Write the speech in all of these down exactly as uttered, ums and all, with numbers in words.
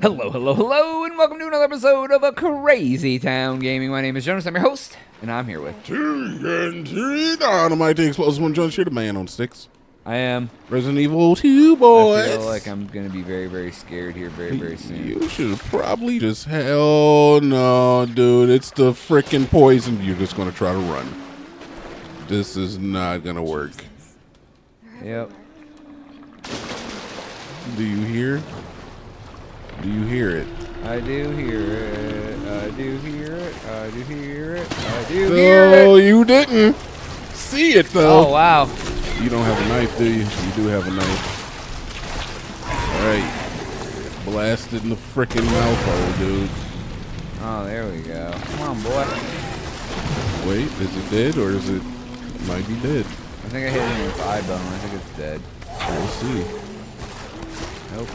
Hello, hello, hello, and welcome to another episode of A Crazy Town Gaming. My name is Jonas, I'm your host, and I'm here with... T N T Dynomite, the explosive one, Jonas, you're the man on sticks. I am. Resident Evil two, boys. I feel like I'm going to be very, very scared here very, very soon. You should probably just... Hell no, dude. It's the freaking poison. You're just going to try to run. This is not going to work. Yep. Do you hear... Do you hear it? I do hear it. I do hear it. I do hear it. I do no, hear it. No, you didn't see it though. Oh wow! You don't have a knife, do you? You do have a knife. All right, blasted in the frickin' mouthhole, dude. Oh, there we go. Come on, boy. Wait, is it dead or is it? It might be dead. I think I hit him with the eye bone. I think it's dead. We'll see. Nope.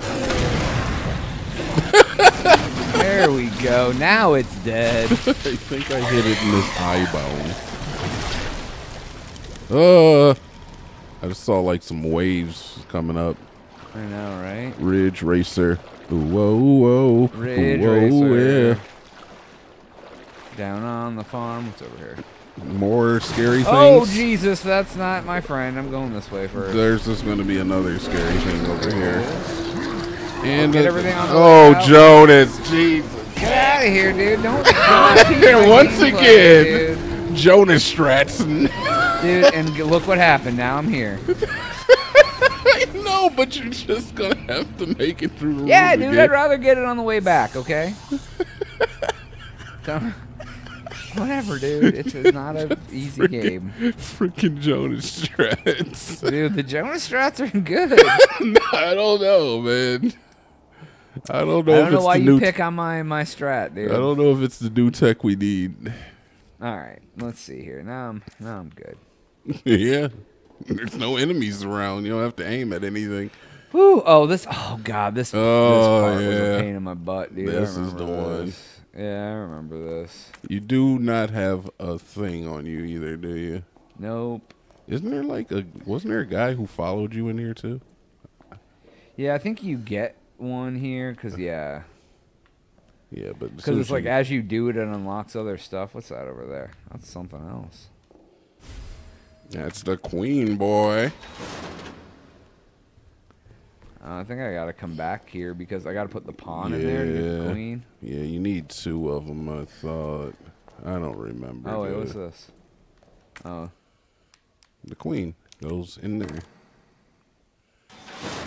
There we go. Now it's dead. I think I hit it in this eye bone. Uh, I just saw like some waves coming up. I know, right? Ridge Racer. Ooh, whoa, whoa. Ridge whoa, Racer. Yeah. Down on the farm. What's over here? More scary things. Oh Jesus, that's not my friend. I'm going this way first. There's just going to be another scary thing over here. And get everything on the oh, Jonas, Jesus. Get out of here, dude. Don't here once again. Play, Jonas Stratson. Dude, and look what happened. Now I'm here. I know, but you're just going to have to make it through the yeah, dude, again. I'd rather get it on the way back, okay? Whatever, dude. It's not an easy freaking, game. Freaking Jonas Strats. Dude, the Jonas Strats are good. No, I don't know, man. I don't know. I don't if know it's why the you pick on my my strat, dude. I don't know if it's the new tech we need. All right, let's see here. Now I'm now I'm good. Yeah, there's no enemies around. You don't have to aim at anything. Woo! Oh, this. Oh God, this. Oh, this part yeah. was a pain in my butt, dude. This is the one. This. Yeah, I remember this. You do not have a thing on you either, do you? Nope. Isn't there like a? Wasn't there a guy who followed you in here too? Yeah, I think you get. One here, cause yeah, yeah, but because it's like as you do it, it unlocks other stuff. What's that over there? That's something else. That's the queen, boy. Uh, I think I gotta come back here because I gotta put the pawn yeah. in there. To get the queen. Yeah, you need two of them. I thought. I don't remember. Oh, wait, what's this? Oh, the queen goes in there.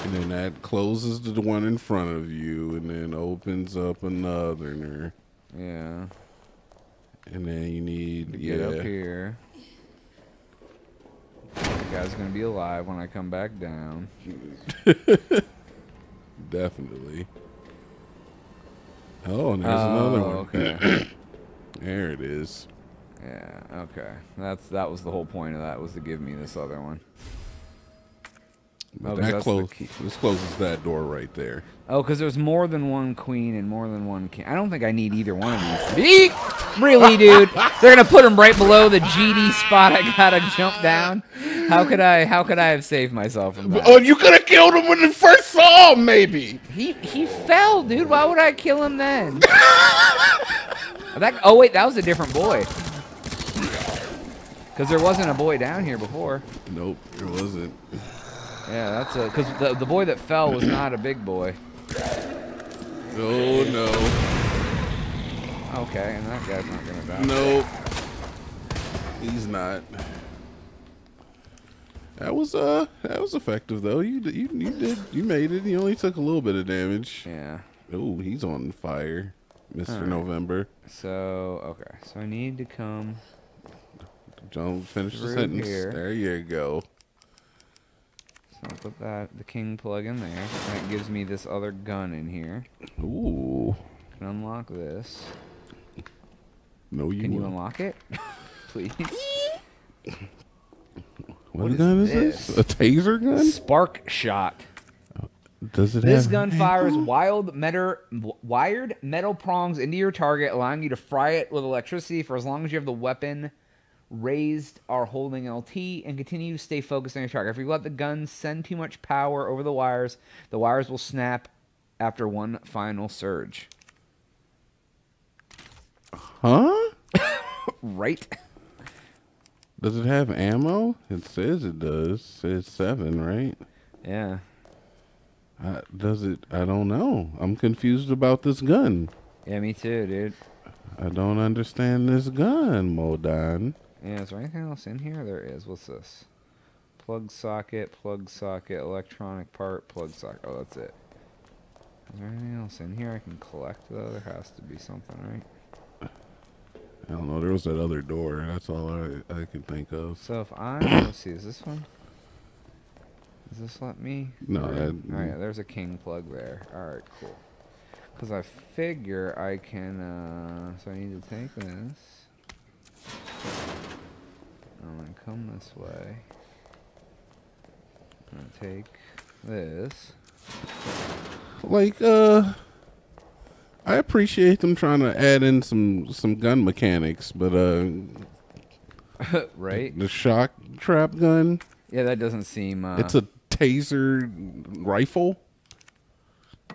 And then that closes the one in front of you, and then opens up another. Yeah. And then you need to get yeah. up here. The guy's gonna be alive when I come back down. Definitely. Oh, and there's oh, another one. Okay. There it is. Yeah. Okay. That's that was the whole point of that was to give me this other one. Oh, that close, this closes that door right there. Oh, because there's more than one queen and more than one king. I don't think I need either one of these. Really, dude? They're gonna put them right below the G D spot. I gotta jump down. How could I? How could I have saved myself from that? Oh, you could have killed him when you first saw him, maybe. He he fell, dude. Why would I kill him then? that, oh wait, that was a different boy. Because there wasn't a boy down here before. Nope, there wasn't. Yeah, that's a because the the boy that fell was not a big boy. Oh no. Okay, and that guy's not gonna die. Nope. He's not. That was uh that was effective though. You you you did you made it. You only took a little bit of damage. Yeah. Oh, he's on fire, Mister Right. November. So okay, so I need to come. Don't finish the sentence. Here. There you go. I'll put that the king plug in there. That gives me this other gun in here. Ooh. Can unlock this. No, you. Can won't. you unlock it, please? What, what gun is this? Is this? A taser gun? Spark shot. Does it? This have gun fires wild metal, wired metal prongs into your target, allowing you to fry it with electricity for as long as you have the weapon. Raised are holding L T and continue to stay focused on your target. If you let the gun send too much power over the wires, the wires will snap after one final surge. Huh? Right? Does it have ammo? It says it does. It's seven, right? Yeah. Uh, does it? I don't know. I'm confused about this gun. Yeah, me too, dude. I don't understand this gun, Modine. Yeah, is there anything else in here? There is. What's this? Plug socket, plug socket, electronic part, plug socket. Oh, that's it. Is there anything else in here I can collect, though? There has to be something, right? I don't know. There was that other door. That's all I I can think of. So if I let's see, is this one? Does this let me? No. All right. All right, there's a king plug there. All right, cool. Because I figure I can. Uh, so I need to take this. I'm gonna come this way. I'm gonna take this. Like uh. I appreciate them trying to add in some, some gun mechanics, but uh, right, the shock trap gun. Yeah, that doesn't seem. Uh, it's a taser rifle,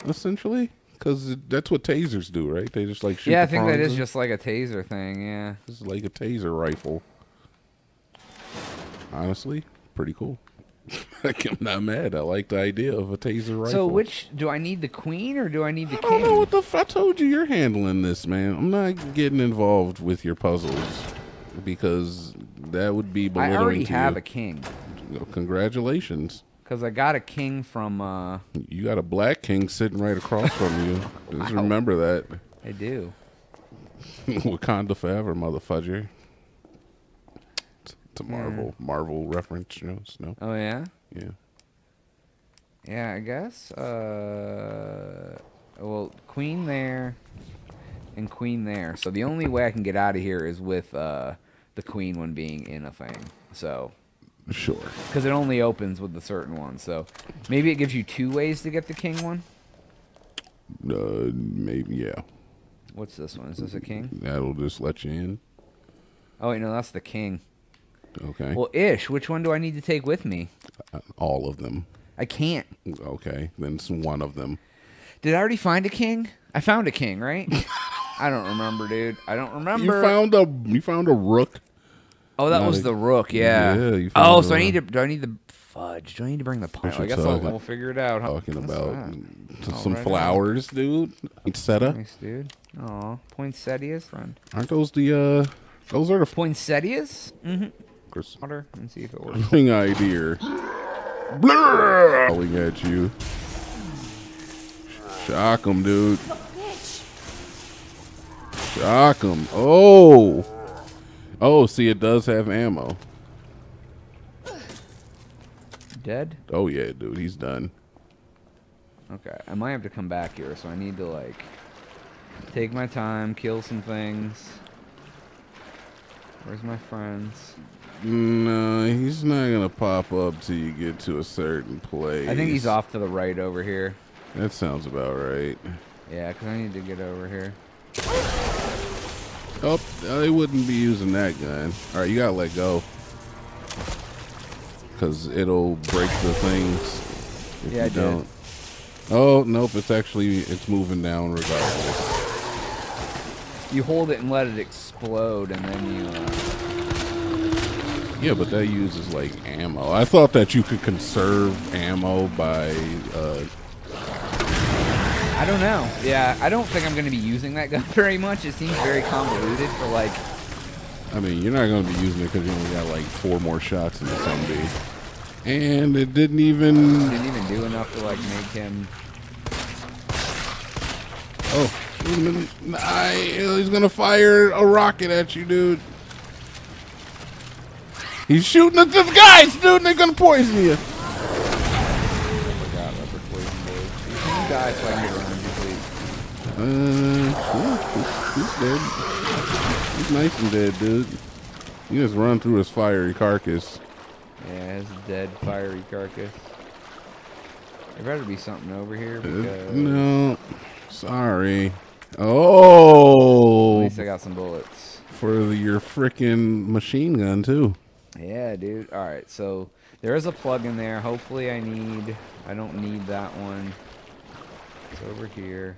essentially, because that's what tasers do, right? They just like shoot. Yeah, I think that is just like a taser thing. Yeah, it's like a taser rifle. Honestly, pretty cool. I'm not mad. I like the idea of a taser rifle. So which, do I need the queen or do I need the king? I don't know what the f- I told you you're handling this, man. I'm not getting involved with your puzzles because that would be belittling to you. I already have a king. Congratulations. Because I got a king from... Uh... You got a black king sitting right across from you. Just wow. Remember that. I do. Wakanda forever, motherfudger. It's a Marvel yeah. Marvel reference, you know? No? Oh, yeah? Yeah. Yeah, I guess. Uh, well, queen there and queen there. So the only way I can get out of here is with uh, the queen one being in a thing. So sure. Because it only opens with the certain one. So maybe it gives you two ways to get the king one? Uh, maybe, yeah. What's this one? Is this a king? That'll just let you in. Oh, wait, no, that's the king. Okay. Well, ish, which one do I need to take with me? Uh, all of them. I can't. Okay, then it's one of them. Did I already find a king? I found a king, right? I don't remember, dude. I don't remember. You found a you found a rook. Oh, that Not was a, the rook, yeah. yeah you found oh, so rook. I need to do I need the fudge? Do I need to bring the pile? I guess I'll, we'll figure it out. Talking What's about that? some right flowers, on. dude. Poinsettia. Nice, dude. Aw, poinsettias, friend. Aren't those the uh? Those are the poinsettias. Mm-hmm. Water and see if it works. Thing idea. Blowing at you. Shock him, dude. Shock him. Oh. Oh, see, it does have ammo. Dead? Oh, yeah, dude. He's done. Okay. I might have to come back here, so I need to, like, take my time, kill some things. Where's my friends? No, he's not going to pop up till you get to a certain place. I think he's off to the right over here. That sounds about right. Yeah, because I need to get over here. Oh, I wouldn't be using that gun. All right, you got to let go. Because it'll break the things if yeah, you I don't. Did. Oh, nope, it's actually, it's moving down regardless. You hold it and let it explode, and then you... Uh... Yeah, but that uses, like, ammo. I thought that you could conserve ammo by... Uh... I don't know. Yeah, I don't think I'm going to be using that gun very much. It seems very convoluted for, like... I mean, you're not going to be using it because you only got, like, four more shots into somebody. And it didn't even... It didn't even do enough to, like, make him... Oh. I, he's gonna fire a rocket at you, dude. He's shooting at the guys, dude, and they're gonna poison you. Oh my god, that's a poison boy. You die so I can get around you, please. Uh, he's dead. He's nice and dead, dude. You just run through his fiery carcass. Yeah, his dead fiery carcass. There better be something over here because... No. Sorry. Oh, at least I got some bullets for the, your freaking machine gun too. Yeah, dude. All right, so there is a plug in there. Hopefully, I need. I don't need that one. It's over here.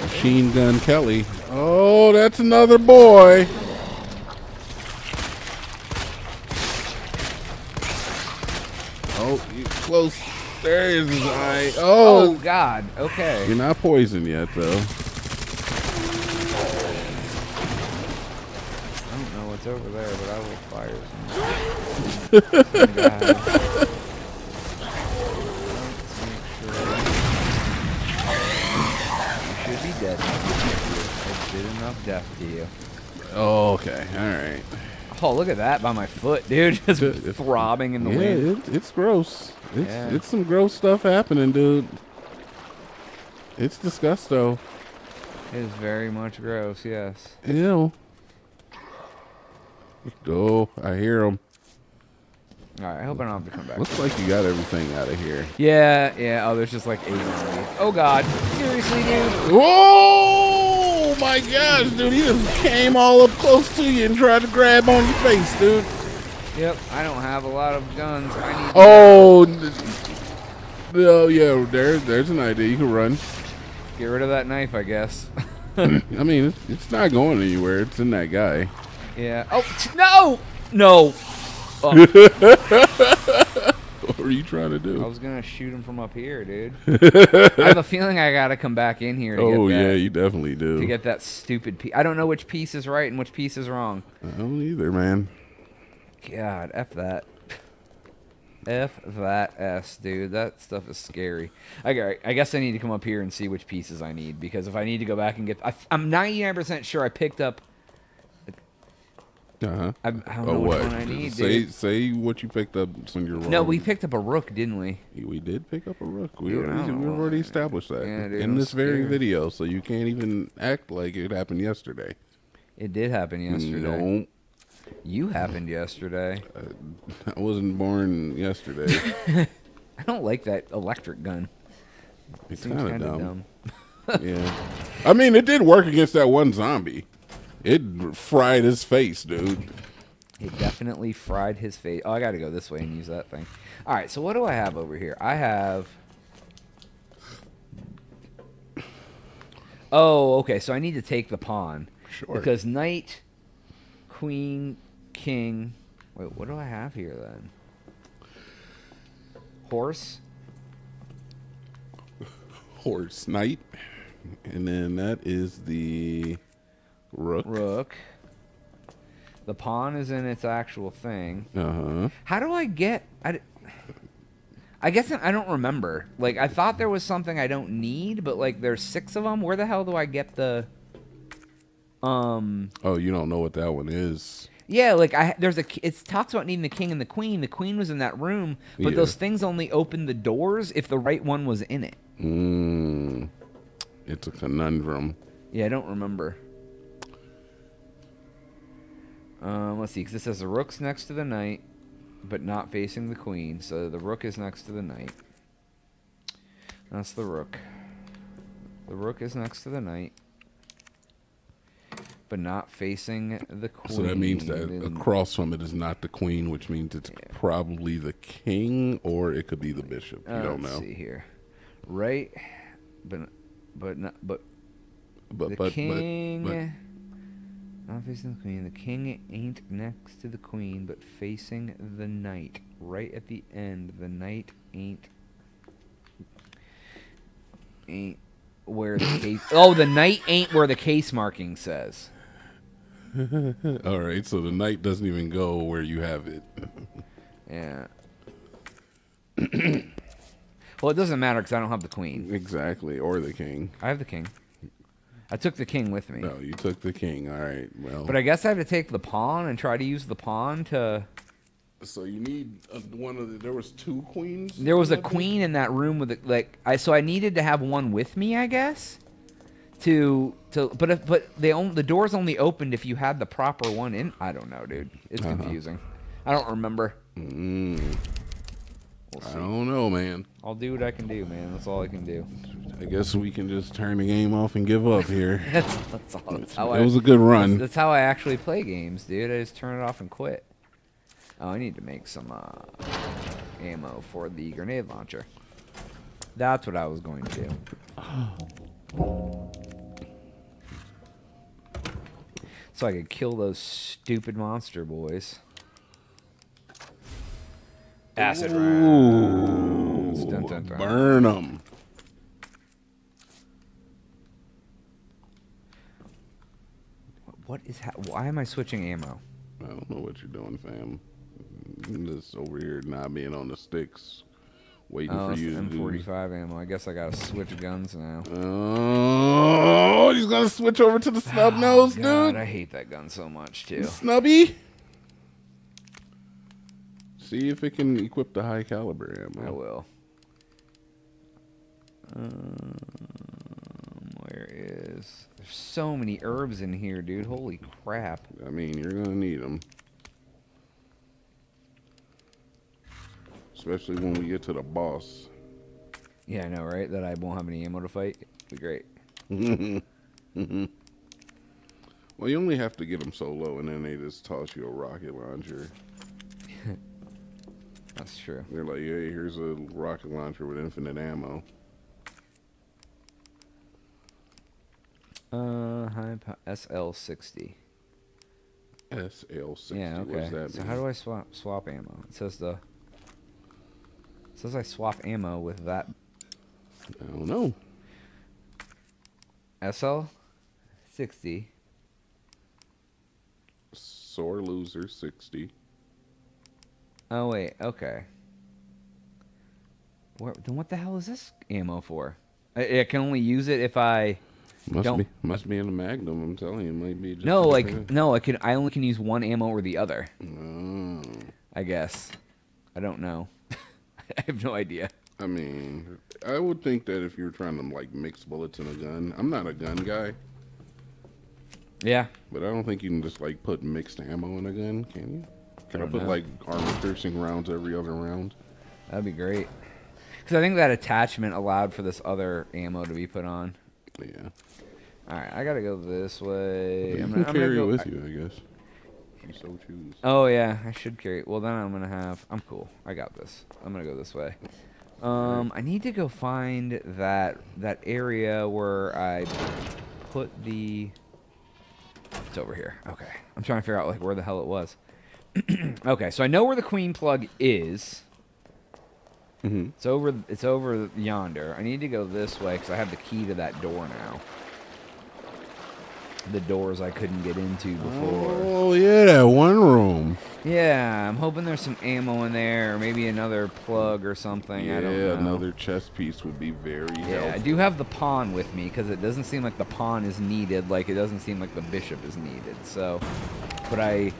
Machine Gun Kelly. Oh, that's another boy. Oh, you close. There is his eye. Oh. Oh, God. Okay. You're not poisoned yet, though. I don't know what's over there, but I will fire some. Let's make sure. You should be dead enough to you. I did enough death to you. Oh, okay. All right. Oh, look at that by my foot, dude. Just it's, throbbing in the yeah, wind. It, it's gross. It's, yeah. it's some gross stuff happening, dude. It's disgusto. It is very much gross, yes. Ew. Oh, I hear him. All right, I hope I don't have to come back. Looks like you got everything out of here. Yeah, yeah. Oh, there's just like eight. Oh, God. Seriously, dude? Whoa! Oh my gosh, dude, he just came all up close to you and tried to grab on your face, dude. Yep, I don't have a lot of guns. I need oh, oh yeah, there, there's an idea. You can run. Get rid of that knife, I guess. I mean, it's, it's not going anywhere. It's in that guy. Yeah. Oh, no! No! Oh. What were you trying to do? I was going to shoot him from up here, dude. I have a feeling I got to come back in here to oh, get that. Oh, yeah, you definitely do. To get that stupid piece. I don't know which piece is right and which piece is wrong. I don't either, man. God, F that. F that S, dude. That stuff is scary. I, I guess I need to come up here and see which pieces I need, because if I need to go back and get... I, I'm ninety-nine percent sure I picked up... Uh-huh. I, I don't know oh, which what? one I need, say, dude. Say what you picked up when you're wrong. No, we picked up a rook, didn't we? We did pick up a rook. We dude, already, we already established that yeah, dude, in this scared. very video, so you can't even act like it happened yesterday. It did happen yesterday. No. You happened yesterday. I, I wasn't born yesterday. I don't like that electric gun. It's kind of dumb. dumb. Yeah. I mean, it did work against that one zombie. It fried his face, dude. It definitely fried his face. Oh, I got to go this way and use that thing. All right, so what do I have over here? I have... Oh, okay, so I need to take the pawn. Sure. Because knight, queen, king... Wait, what do I have here, then? Horse? Horse, knight. And then that is the... Rook. Rook. The pawn is in its actual thing. Uh-huh. How do I get... I, I guess I don't remember. Like, I thought there was something I don't need, but, like, there's six of them. Where the hell do I get the... Um... Oh, you don't know what that one is. Yeah, like, I there's a... It talks about needing the king and the queen. The queen was in that room, but yeah. those things only opened the doors if the right one was in it. Mm. It's a conundrum. Yeah, I don't remember. Um, let's see, because it says the rook's next to the knight, but not facing the queen. So the rook is next to the knight. That's the rook. The rook is next to the knight, but not facing the queen. So that means that across from it is not the queen, which means it's yeah. probably the king, or it could be the bishop. You uh, don't let's know. Let's see here. Right, but but not but. But the but, king. But, but. Not facing the queen. The king ain't next to the queen, but facing the knight. Right at the end, the knight ain't ain't where the case. Oh, the knight ain't where the case marking says. All right, so the knight doesn't even go where you have it. Yeah. Well, it doesn't matter because I don't have the queen. Exactly, or the king. I have the king. I took the king with me. No, you took the king. All right, well. But I guess I have to take the pawn and try to use the pawn to... So you need a, one of the... There was two queens? There was a queen in that room with... The, like, I, so I needed to have one with me, I guess? To... to but if, but they on, the doors only opened if you had the proper one in... I don't know, dude. It's confusing. Uh-huh. I don't remember. Mm. We'll I don't know, man. I'll do what I can do, man. That's all I can do. I guess we can just turn the game off and give up here. that's, that's all. That's how it I, was a good run. That's, that's how I actually play games, dude. I just turn it off and quit. Oh, I need to make some uh, ammo for the grenade launcher. That's what I was going to do. So I could kill those stupid monster boys. Acid rounds. Dun, dun, dun. Burn them. What is ha why am I switching ammo? I don't know what you're doing, fam. I'm just over here not being on the sticks, waiting oh, for you to M forty-five do... ammo. I guess I gotta switch guns now. Oh, he's gonna switch over to the snub oh, nose, God, dude. I hate that gun so much too. Snubby. See if it can equip the high caliber ammo. I will. Um, where is? There's so many herbs in here, dude. Holy crap! I mean, you're gonna need them, especially when we get to the boss. Yeah, I know, right? That I won't have any ammo to fight. It'd be great. Mm-hmm. Well, you only have to get them so low, and then they just toss you a rocket launcher. That's true. They're like, hey, here's a rocket launcher with infinite ammo. Uh, high S L sixty. S L sixty. Yeah, okay. What's that so mean? How do I swap swap ammo? It says the. It says I swap ammo with that. I don't know. S L sixty. Sore loser sixty. Oh, wait, okay. Where, then what the hell is this ammo for? I, I can only use it if I must don't... Be, must be in a magnum, I'm telling you. It might be just no, like, thing. no, I, can, I only can use one ammo or the other. Oh. I guess. I don't know. I have no idea. I mean, I would think that if you're trying to, like, mix bullets in a gun. I'm not a gun guy. Yeah. But I don't think you can just, like, put mixed ammo in a gun, can you? Can I, I put, know. like, armor-piercing rounds every other round? That'd be great. Because I think that attachment allowed for this other ammo to be put on. Yeah. All right, I got to go this way. You I'm can gonna, carry I'm gonna go, it with I, you, I guess. You so choose. Oh, yeah, I should carry it. Well, then I'm going to have... I'm cool. I got this. I'm going to go this way. Um, right. I need to go find that that area where I put the... It's over here. Okay. I'm trying to figure out, like, where the hell it was. Okay, so I know where the queen plug is. Mm-hmm. It's over. It's over yonder. I need to go this way because I have the key to that door now. The doors I couldn't get into before. Oh yeah, that one room. Yeah, I'm hoping there's some ammo in there, or maybe another plug or something. Yeah, I don't know. Another chess piece would be very yeah, helpful. Yeah, I do have the pawn with me because it doesn't seem like the pawn is needed. Like it doesn't seem like the bishop is needed. So, but I.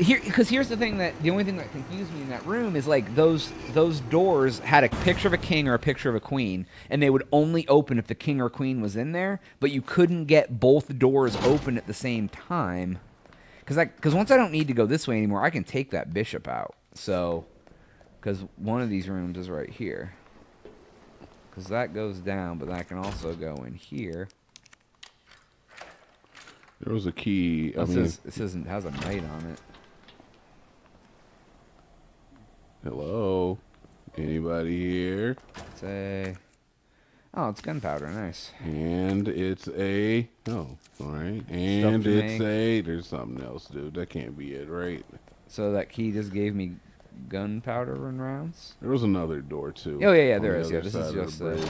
Here, because here's the thing that the only thing that confused me in that room is like those those doors had a picture of a king or a picture of a queen, and they would only open if the king or queen was in there. But you couldn't get both doors open at the same time, because like because once I don't need to go this way anymore, I can take that bishop out. So, because one of these rooms is right here, because that goes down, but that can also go in here. There was a key. I oh, it mean, says, it says it has a knight on it. Hello, anybody here? It's a oh, it's gunpowder, nice. And it's a oh, all right. And it's make. a there's something else, dude. That can't be it, right? So that key just gave me gunpowder and rounds. There was another door too. Oh yeah, yeah, there the is. Yeah, this is just a,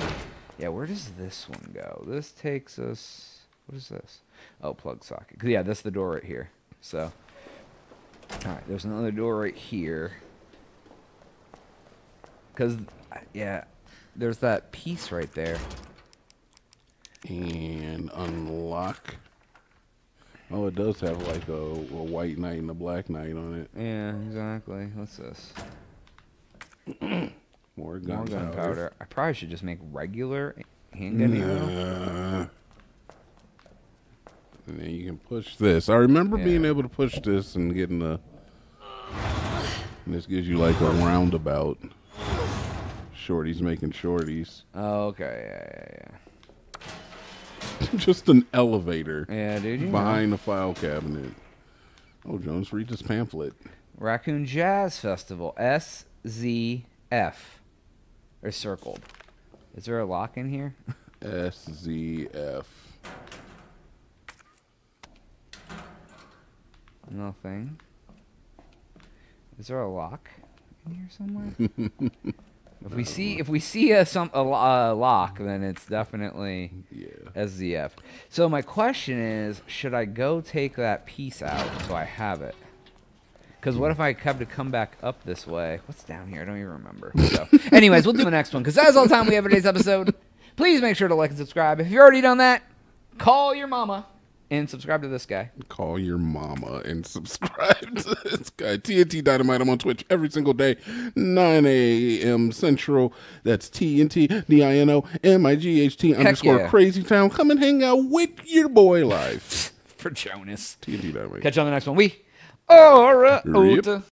yeah. Where does this one go? This takes us. What is this? Oh, plug socket. Yeah, that's the door right here. So, all right, there's another door right here. Because, yeah, there's that piece right there. And unlock. Oh, it does have like a, a white knight and a black knight on it. Yeah, exactly. What's this? More gunpowder. Gun powder. I probably should just make regular handgun ammo. Nah. And then you can push this. I remember yeah. being able to push this and getting the... And this gives you like a roundabout. Shorties making shorties. Oh, okay, yeah, yeah, yeah. Just an elevator. Yeah, dude. You behind know. the file cabinet. Oh, Jones, read this pamphlet. Raccoon Jazz Festival, S Z F. They're circled. Is there a lock in here? S Z F. Nothing. Is there a lock in here somewhere? If we see if we see a some a, a lock, then it's definitely yeah. S Z F. So my question is, should I go take that piece out so I have it? Because what if I have to come back up this way? What's down here? I don't even remember. So, anyways, we'll do the next one because that is all the time we have for today's episode. Please make sure to like and subscribe. If you've already done that, call your mama and subscribe to this guy. Call your mama and subscribe to this guy. T N T Dynomite. I'm on Twitch every single day, nine A M Central. That's T N T D I N O M I G H T underscore yeah. Crazy Town. Come and hang out with your boy life. For Jonas. T N T Dynomite. Catch you on the next one. We. Oh, all right.